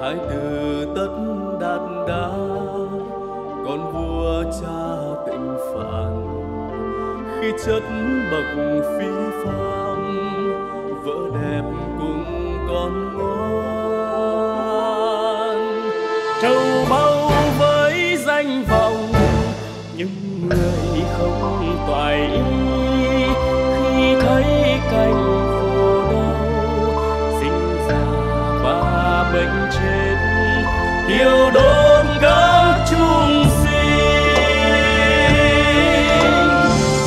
Thái tử Tất Đạt Đa, con vua cha Tịnh Phạn, khi chất bậc phi phàm, vợ đẹp cùng con ngoan. Trầu báu với danh vọng, những người không toại ý khi thấy cảnh bệnh chết điều đốn gác chung sinh.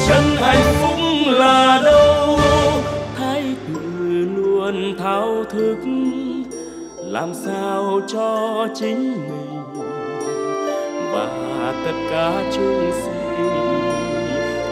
Chân hạnh phúc là đâu, Thái tử luôn thao thức làm sao cho chính mình và tất cả chúng sinh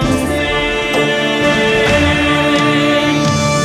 sinh.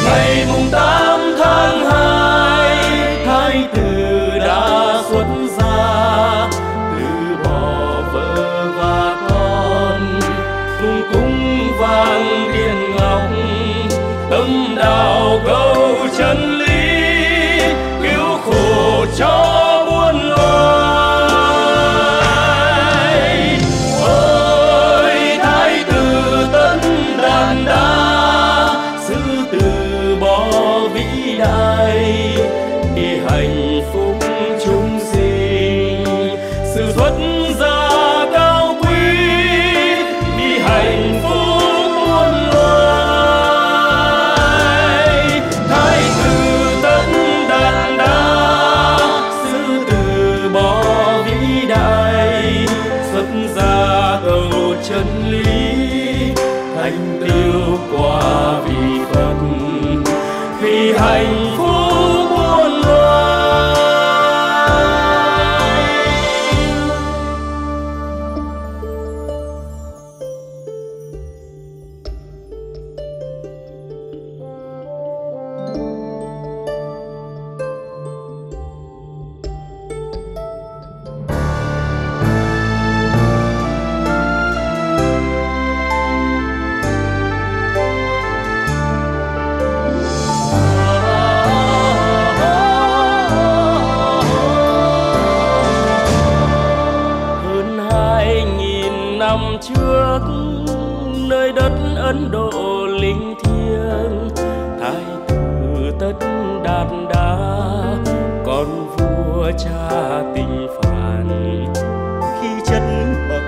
Ngày mùng 8 tháng 2, Thái tử đã xuất gia, từ bỏ vợ và con, dùng cung vàng điền ngọc, tâm đạo câu chân lý, cứu khổ cho muôn loài. Ôi Thái tử Tất Đạt Đa, thì hạnh phúc chúng sinh, sự xuất gia cao quý, vì hạnh phúc muôn loài. Thái tử Tất Đạt Đa, sư từ bỏ vĩ đại, xuất gia cầu chân lý, thành tựu quả vị Phật, vì hạnh phúc. Trước nơi đất Ấn Độ linh thiêng, Thái tử Tất Đạt Đa, con vua cha Tịnh Phạn, khi chất bậc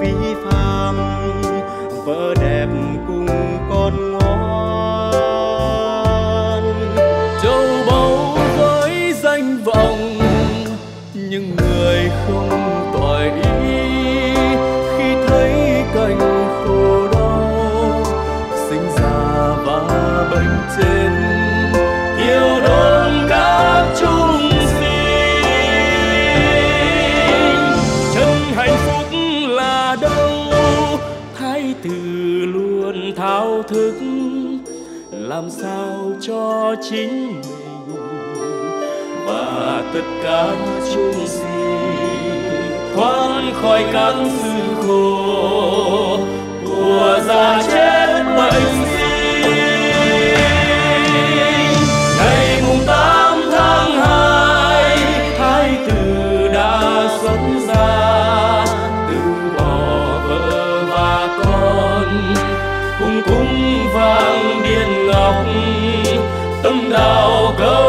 phi phàm, vợ đẹp cùng con ngoan. Châu báu với danh vọng, nhưng người không toại ý khổ đau, sinh ra và bệnh trên yêu đốn các chúng sinh. Chân hạnh phúc là đâu, Thái tử luôn thao thức làm sao cho chính mình và tất cả chúng sinh thoát khỏi các sự khổ của già chết bệnh sinh. Ngày mùng 8 tháng 2, Thái tử đã xuất gia, từ bỏ vợ và con, cùng cung vàng điền ngọc, tâm đạo cầu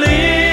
lý.